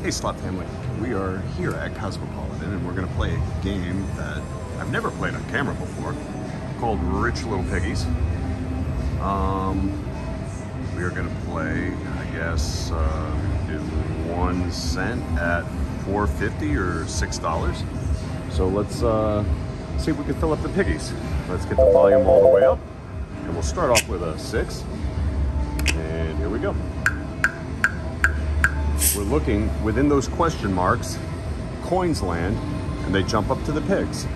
Hey Slot Family, we are here at Cosmopolitan and we're going to play a game that I've never played on camera before called Rich Little Piggies. We are going to play, I guess, do 1 cent at $4.50 or $6. So let's see if we can fill up the piggies. Let's get the volume all the way up and we'll start off with a 6. And here we go. We're looking within those question marks, coins land, and they jump up to the pigs.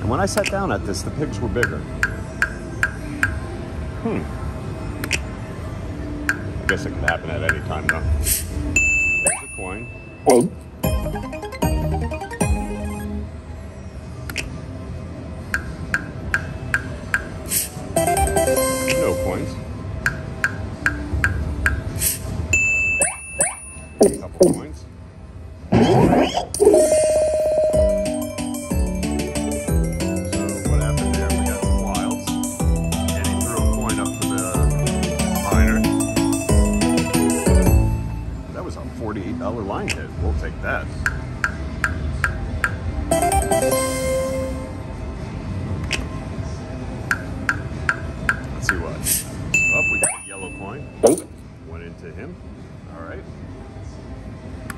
And when I sat down at this, the pigs were bigger. I guess it could happen at any time, though. There's a coin. Oh. No coins. Couple coins. So what happened there? We got some wilds. And he threw a coin up to the miner. That was a $48 line hit. We'll take that. Let's see what. Oh, we got a yellow coin. Went into him. All right.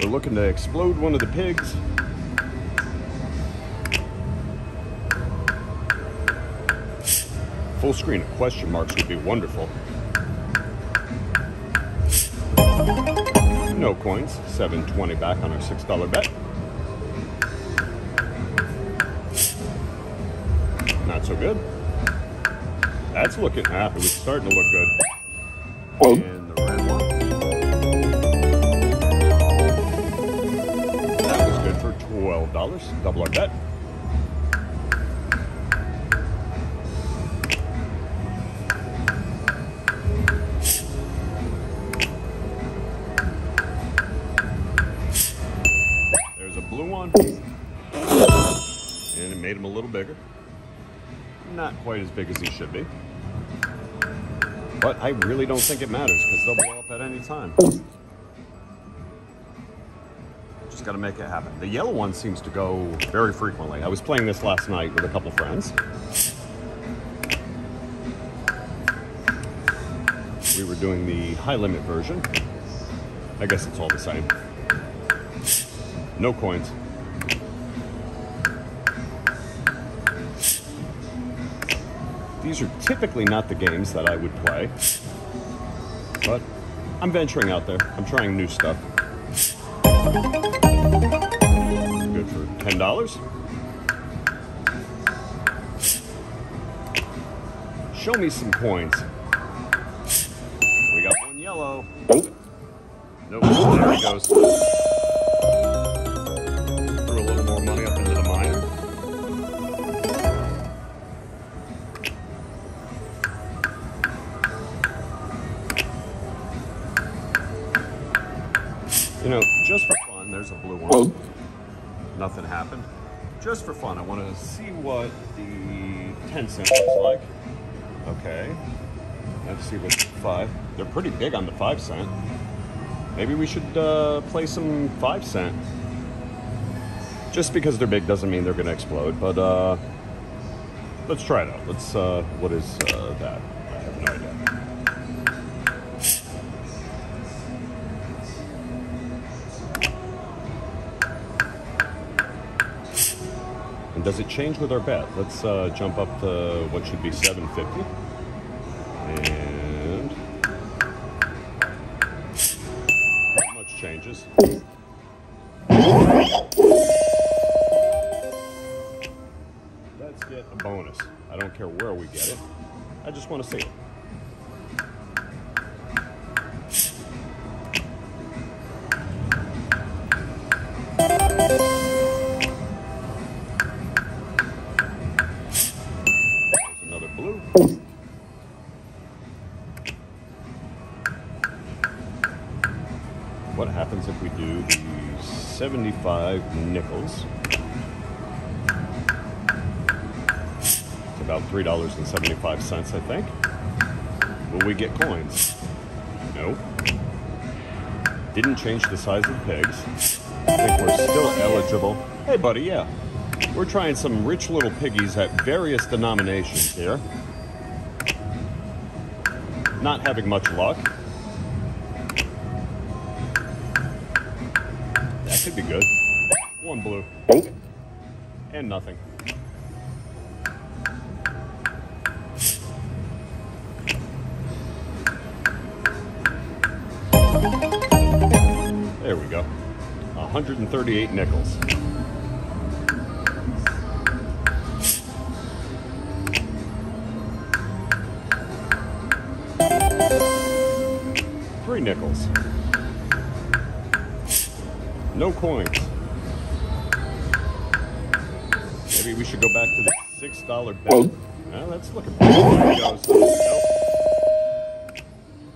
We're looking to explode one of the pigs. Full screen of question marks would be wonderful. No coins. $7.20 back on our $6 bet. Not so good. That's looking half. It was starting to look good. And the red one. $12, double our bet. There's a blue one, and it made him a little bigger. Not quite as big as he should be, but I really don't think it matters because they'll blow up at any time. Got to make it happen. The yellow one seems to go very frequently. I was playing this last night with a couple friends. We were doing the high limit version. I guess it's all the same. No coins. These are typically not the games that I would play, but I'm venturing out there. I'm trying new stuff. Good for $10. Show me some coins. We got one yellow. Nope, there he goes. Threw a little more money up into the miner. You know, just for fun, there's a blue one. Nothing happened. Just for fun, I want to see what the 10 cent looks like. Okay. Let's see what the 5. They're pretty big on the 5 cent. Maybe we should play some 5 cent. Just because they're big doesn't mean they're going to explode, but let's try it out. Let's, what is that? I have no idea. Does it change with our bet? Let's jump up to what should be $7.50. And not much changes. Let's get a bonus. I don't care where we get it. I just want to see it. what happens if we do the 75 nickels. It's about $3.75, I think. Will we get coins? No. Didn't change the size of the pigs. I think we're still eligible. Hey, buddy, yeah. We're trying some Rich Little Piggies at various denominations here. Not having much luck. That could be good. One blue. And nothing. There we go. 138 nickels. Nickels. No coins. Maybe we should go back to the $6 bet. Well, that's looking pretty good.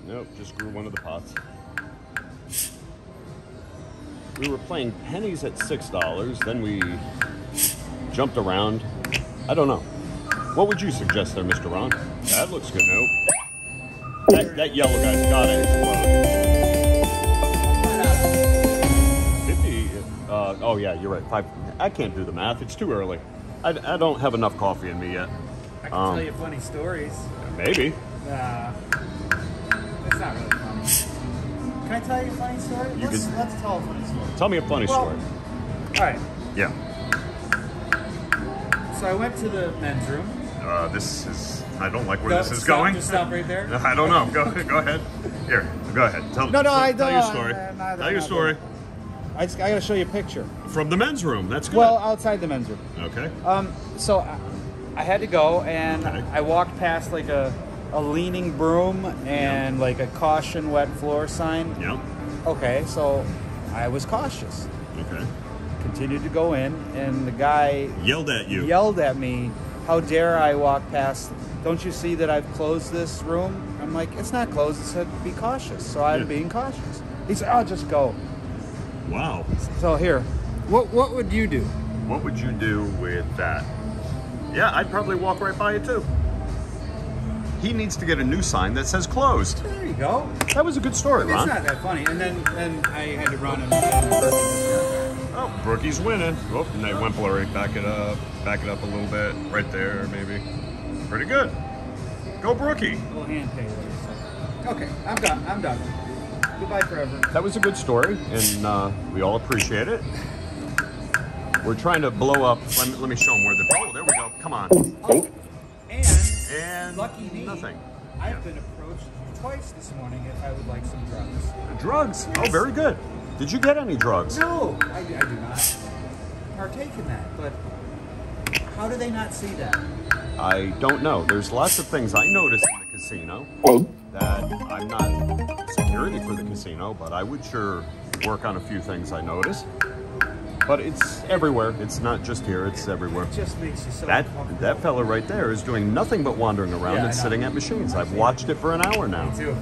Nope, just grew one of the pots. We were playing pennies at $6, then we jumped around. I don't know. What would you suggest there, Mr. Ron? That looks good. Nope. That yellow guy's got it. Oh yeah, you're right. 5. I can't do the math. It's too early. I don't have enough coffee in me yet. I can tell you funny stories. Maybe. Nah, it's not really funny. Can I tell you a funny story? Let's tell a funny story. Tell me a funny story. All right. Yeah. So I went to the men's room. This is, I don't like where this is going. Just stop right there. I don't know. Go ahead. Here, go ahead. Tell your story. Tell your story. I got to show you a picture. From the men's room. That's good. Well, outside the men's room. Okay. So I had to go, and I walked past like a leaning broom and like a caution wet floor sign. Yeah. Okay, so I was cautious. Okay. Continued to go in, and the guy yelled at you. Yelled at me. How dare I walk past? Don't you see that I've closed this room? I'm like, it's not closed. It said be cautious. So I'm being cautious. He said, I'll just go. Wow. So here, what would you do? What would you do with that? Yeah, I'd probably walk right by you too. He needs to get a new sign that says closed. There you go. That was a good story, Ron. It's not that funny. And then I had to run him. Oh, Brookie's winning. Oh, and they went blurry. Back it up. Back it up a little bit. Right there, maybe. Pretty good. Go, Brookie. Little hand pay. Okay, I'm done. I'm done. Goodbye forever. That was a good story, and we all appreciate it. We're trying to blow up. Let me show them where the... Oh, there we go. Come on. Oh, and lucky me, nothing. I've been approached twice this morning if I would like some drugs. Drugs? Yes. Oh, very good. Did you get any drugs? No, I do not partake in that, but how do they not see that? I don't know. There's lots of things I noticed in the casino that I'm not security for the casino, but I would sure work on a few things I noticed. But it's everywhere. It's not just here. It's everywhere. It just makes you so uncomfortable. That fella right there is doing nothing but wandering around and sitting at machines. I've watched it for an hour now. Me too.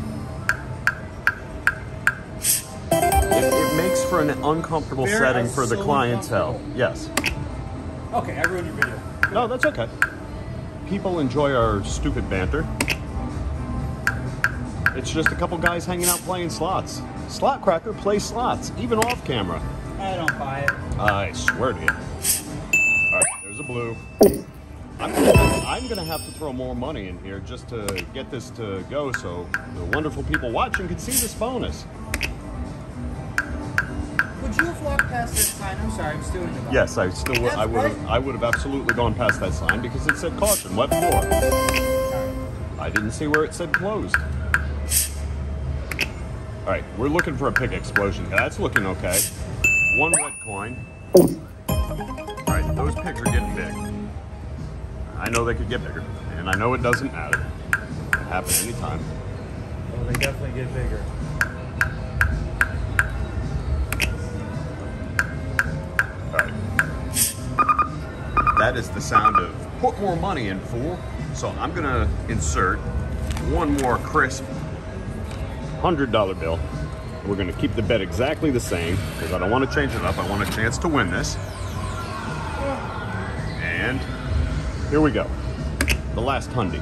It makes for an uncomfortable setting for the clientele. Yes. Okay, I ruined your video. No, that's okay. People enjoy our stupid banter. It's just a couple guys hanging out playing slots. Slot Cracker plays slots, even off camera. I don't buy it. I swear to you. All right, there's a blue. I'm gonna have to throw more money in here just to get this to go, so the wonderful people watching can see this bonus. Would you have walked past this sign? I'm sorry, I'm still in the box. Yes, I still would. I would have absolutely gone past that sign because it said caution. What for? I didn't see where it said closed. All right, we're looking for a pig explosion. That's looking okay. One red coin. All right, those pigs are getting big. I know they could get bigger, and I know it doesn't matter. It can happen anytime. Well, they definitely get bigger. That is the sound of put more money in, fool. So I'm gonna insert one more crisp $100 bill. We're gonna keep the bet exactly the same because I don't want to change it up. I want a chance to win this. And here we go. The last hundy.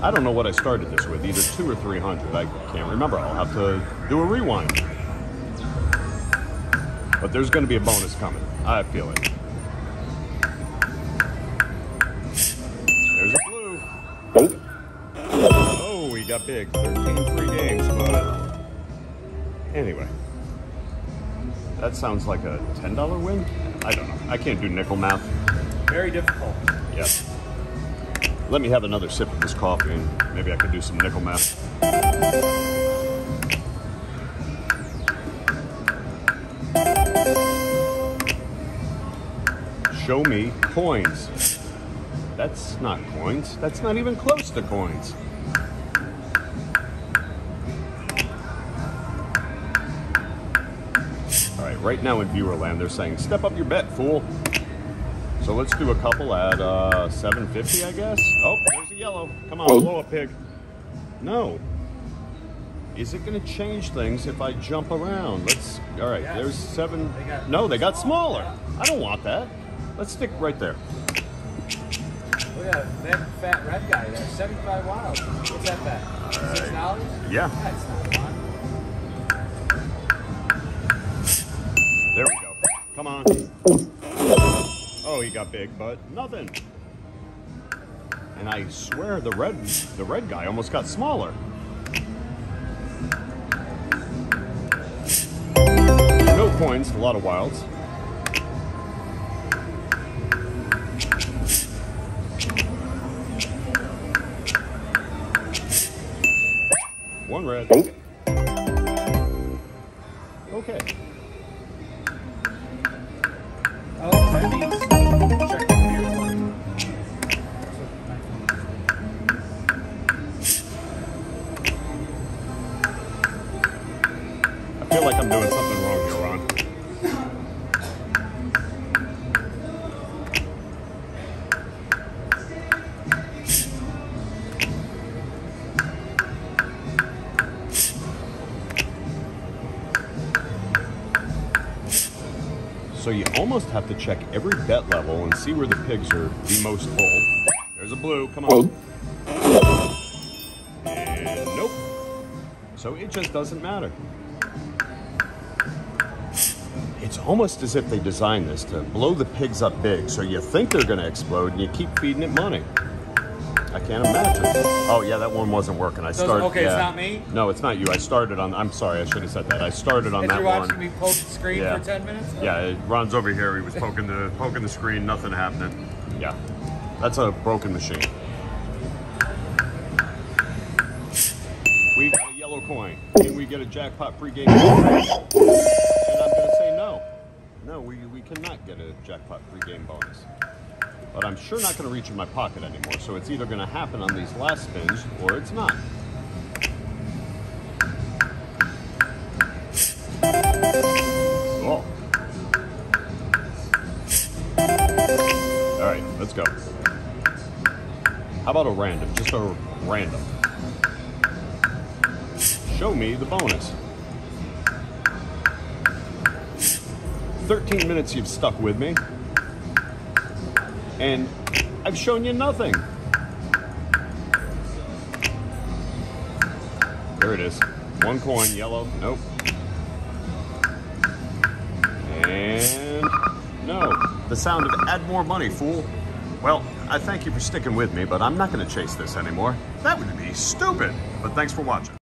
I don't know what I started this with, either 200 or 300. I can't remember. I'll have to do a rewind. But there's gonna be a bonus coming. I feel it. There's a blue. Oh, he got big. 13 free games, but anyway. That sounds like a $10 win? I don't know. I can't do nickel math. Very difficult. Yes. Let me have another sip of this coffee and maybe I could do some nickel math. Show me coins. That's not coins. That's not even close to coins. All right, right now in Viewerland, they're saying, step up your bet, fool. So let's do a couple at 750, I guess. Oh, there's a yellow. Come on, blow a pig. No. Is it going to change things if I jump around? Let's. All right, yes. There's seven. No, they got smaller. I don't want that. Let's stick right there. Look at that fat red guy there. 75 wild. What's that fat? $6? Right. Yeah. That's not a lot. There we go. Come on. Oh, he got big, but nothing. And I swear the red guy almost got smaller. No coins, a lot of wilds. One red. Okay. Oh, I feel like I'm doing something wrong here, Ron. So you almost have to check every bet level and see where the pigs are the most full. There's a blue, come on. And nope. So it just doesn't matter. It's almost as if they designed this to blow the pigs up big, so you think they're going to explode, and you keep feeding it money. I can't imagine. Oh, yeah, that one wasn't working. I started. Okay, yeah. It's not me? No, it's not you. I started on. I'm sorry, I should have said that. I started on that one. You're watching me poke the screen for 10 minutes? Okay. Yeah, Ron's over here. He was poking the screen, nothing happening. Yeah, that's a broken machine. We got a yellow coin. Can we get a jackpot pregame? And I'm going to say no. No, we cannot get a jackpot pregame bonus. But I'm sure not going to reach in my pocket anymore, so it's either going to happen on these last spins or it's not. Cool. All right, let's go. How about a random? Just a random. Show me the bonus. 13 minutes you've stuck with me, and I've shown you nothing. There it is. One coin, yellow, nope. And no, the sound of add more money, fool. Well, I thank you for sticking with me, but I'm not gonna chase this anymore. That would be stupid, but thanks for watching.